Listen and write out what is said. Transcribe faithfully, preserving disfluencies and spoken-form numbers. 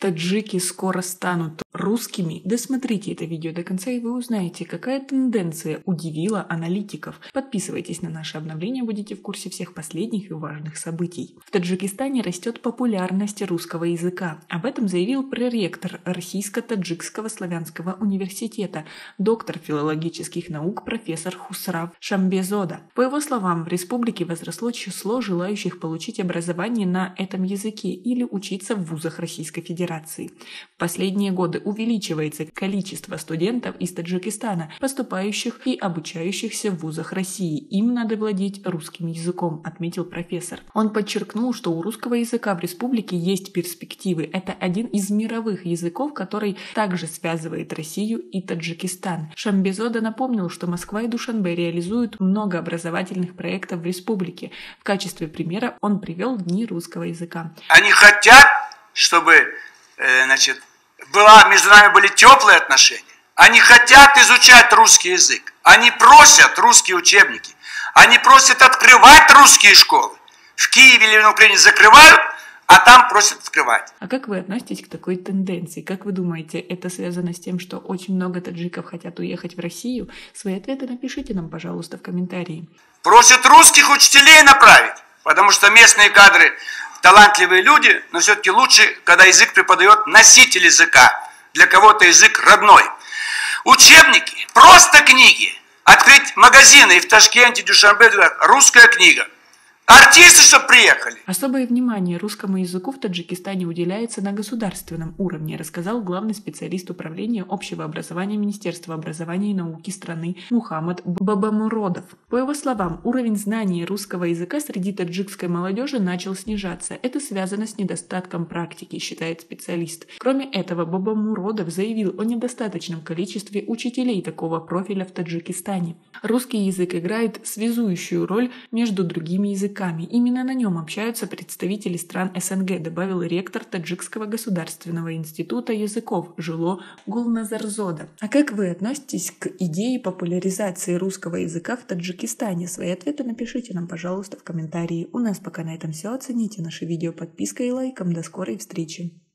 Таджики скоро станут русскими? Досмотрите это видео до конца, и вы узнаете, какая тенденция удивила аналитиков. Подписывайтесь на наши обновления, будете в курсе всех последних и важных событий. В Таджикистане растет популярность русского языка. Об этом заявил проректор Российско-Таджикского славянского университета, доктор филологических наук профессор Хусрав Шамбезода. По его словам, в республике возросло число желающих получить образование на этом языке или учиться в вузах Российской Федерации. В последние годы увеличивается количество студентов из Таджикистана, поступающих и обучающихся в вузах России. Им надо владеть русским языком, отметил профессор. Он подчеркнул, что у русского языка в республике есть перспективы. Это один из мировых языков, который также связывает Россию и Таджикистан. Шамбезода напомнил, что Москва и Душанбе реализуют много образовательных проектов в республике. В качестве примера он привел Дни русского языка. Они хотят, чтобы... Значит, была, между нами были теплые отношения. Они хотят изучать русский язык. Они просят русские учебники. Они просят открывать русские школы. В Киеве или на Украине закрывают, а там просят открывать. А как вы относитесь к такой тенденции? Как вы думаете, это связано с тем, что очень много таджиков хотят уехать в Россию? Свои ответы напишите нам, пожалуйста, в комментарии. Просят русских учителей направить, потому что местные кадры... талантливые люди, но все-таки лучше, когда язык преподает носитель языка. Для кого-то язык родной. Учебники, просто книги. Открыть магазины и в Ташкенте, Душанбе, русская книга. Артисты, чтобы приехали. Особое внимание русскому языку в Таджикистане уделяется на государственном уровне, рассказал главный специалист управления общего образования Министерства образования и науки страны Мухаммад Бабамуродов. По его словам, уровень знаний русского языка среди таджикской молодежи начал снижаться. Это связано с недостатком практики, считает специалист. Кроме этого, Бабамуродов заявил о недостаточном количестве учителей такого профиля в Таджикистане. Русский язык играет связующую роль между другими языками. Именно на нем общаются представители стран СНГ, добавил ректор Таджикского государственного института языков Жило Гулназарзода. А как вы относитесь к идее популяризации русского языка в Таджикистане? Свои ответы напишите нам, пожалуйста, в комментарии. У нас пока на этом все. Оцените наше видео подпиской и лайком. До скорой встречи!